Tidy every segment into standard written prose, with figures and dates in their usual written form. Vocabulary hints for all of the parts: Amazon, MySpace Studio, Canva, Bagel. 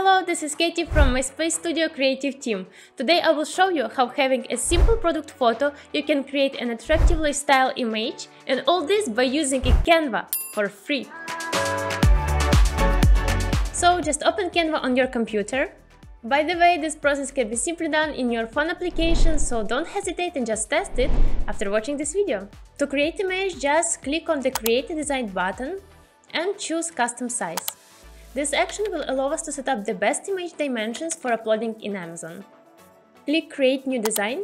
Hello, this is Katie from MySpace Studio creative team. Today I will show you how having a simple product photo you can create an attractive lifestyle image, and all this by using a Canva for free. So just open Canva on your computer. By the way, this process can be simply done in your phone application, so don't hesitate and just test it after watching this video. To create image, just click on the Create a Design button and choose Custom Size. This action will allow us to set up the best image dimensions for uploading in Amazon. Click Create New Design.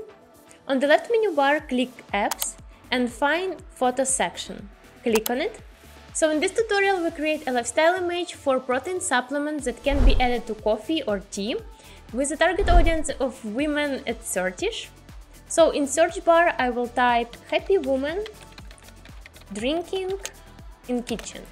On the left menu bar, click Apps and find Photo section. Click on it. So in this tutorial we create a lifestyle image for protein supplements that can be added to coffee or tea, with a target audience of women at 30ish. So in search bar I will type happy woman drinking in kitchen.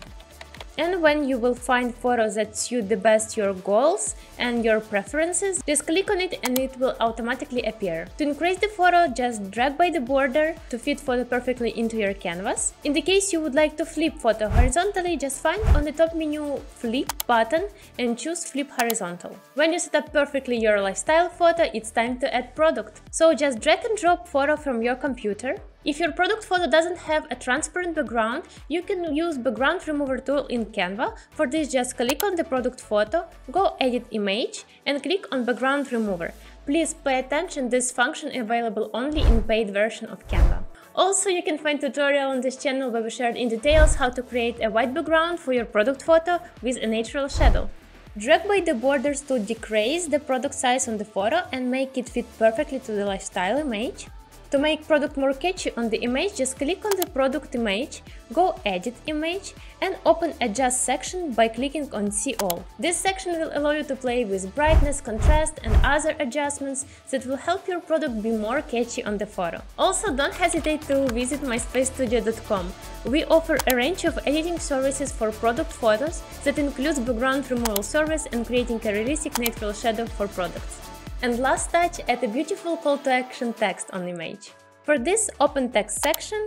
And when you will find photos that suit the best your goals and your preferences, just click on it and it will automatically appear. To increase the photo, just drag by the border to fit photo perfectly into your canvas. In the case you would like to flip photo horizontally, just find on the top menu Flip button and choose Flip Horizontal. When you set up perfectly your lifestyle photo, it's time to add product. So just drag and drop photo from your computer. If your product photo doesn't have a transparent background, you can use background remover tool in Canva. For this, just click on the product photo, go Edit Image and click on Background Remover. Please pay attention, this function is available only in paid version of Canva. Also, you can find tutorial on this channel where we shared in details how to create a white background for your product photo with a natural shadow. Drag by the borders to decrease the product size on the photo and make it fit perfectly to the lifestyle image. To make product more catchy on the image, just click on the product image, go Edit Image and open Adjust section by clicking on See All. This section will allow you to play with brightness, contrast and other adjustments that will help your product be more catchy on the photo. Also, don't hesitate to visit myspacestudio.com. We offer a range of editing services for product photos that includes background removal service and creating a realistic natural shadow for products. And last touch, add a beautiful call to action text on image. For this, open text section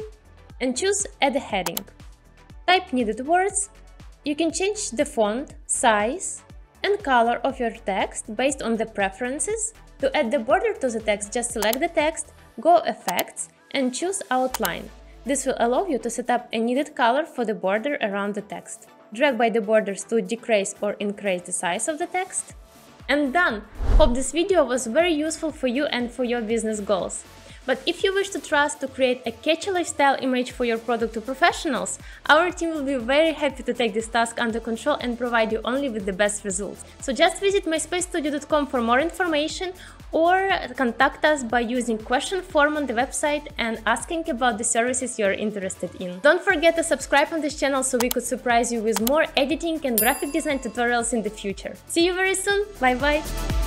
and choose Add a heading. Type needed words. You can change the font, size and color of your text based on the preferences. To add the border to the text, just select the text, go Effects and choose Outline. This will allow you to set up a needed color for the border around the text. Drag by the borders to decrease or increase the size of the text. And done! Hope this video was very useful for you and for your business goals. But if you wish to try to create a catchy lifestyle image for your product to professionals, our team will be very happy to take this task under control and provide you only with the best results. So just visit myspacestudio.com for more information or contact us by using question form on the website and asking about the services you're interested in. Don't forget to subscribe on this channel so we could surprise you with more editing and graphic design tutorials in the future. See you very soon, bye bye!